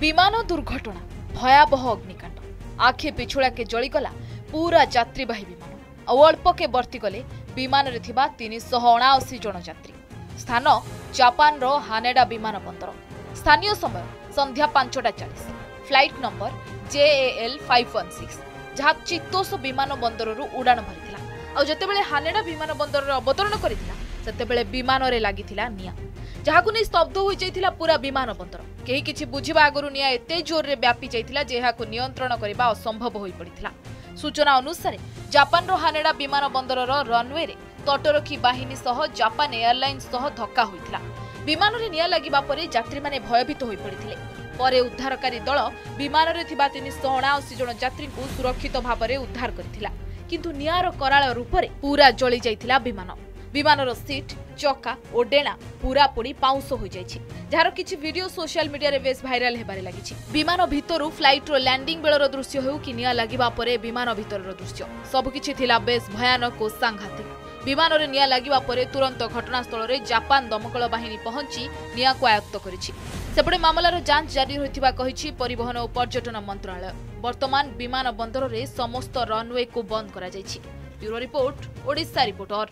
विमान दुर्घटना भयावह अग्निकांड आखे पिछुड़ाके जलिगला पूरा यात्रीवाही विमान आउ अल्पके बर्तीगले विमान रे थिबा 379 जन यात्री। स्थान जापान रो हानेडा विमान बंदर। स्थानीय समय संध्या 5:40। फ्लाइट नंबर JAL 516 जहाँ चितोस विमान बंदरु उड़ान भरी आउ जतेबेले हानेडा विमान बंदर अवतरण करिथिला सेतेबेले विमान रे लागिथिला निया जहाकु नै स्तब्ध होई जाइथिला पूरा विमान बंदर। केही किछि बुझिबा आगरु निया एते जोर रे व्यापी जाइथिला जे हाकु नियंत्रण करबा असंभव होई पड़िथिला। सूचना अनुसार जापान रो हानेडा विमान बंदर रो रनवे रे तटरक्षी बाहिनी सह जापान एयरलाइंस सह धक्का होइथिला। विमान रे निया लागिबा परे यात्री माने भयभीत होई पड़िथिले। परे उद्धारकारी दल विमान रे थिबा 379 जन यात्री को सुरक्षित भाव में उद्धार करथिला किंतु नियार कराळ रूप रे पूरा जली जाइथिला विमान। विमानर सीट चका और डेणा पूरा पूरी पाउंस हो जाइछि जार किछि वीडियो सोशल मीडिया रे बेस भाइराल हेबारे लागिछि। विमान भितरु फ्लाइट रो लैंडिंग बेलर दृश्य होउ कि निया लागिबा परे विमान भितरर दृश्य सब किछि थिला बेस भयानक और सांघातिक। विमान रे निया लागिबा परे तुरंत घटनास्थल रे जापान दमकल बाहिनी पहुंची निया को आयत्त करिछि। सेपटे मामलार जांच जारी होइथिबा कहिछि परिवहन और पर्यटन मंत्रालय। वर्तमान विमान बंदर रे समस्त रनवे को बंद करा जाइछि। Bureau report Odisha reporter.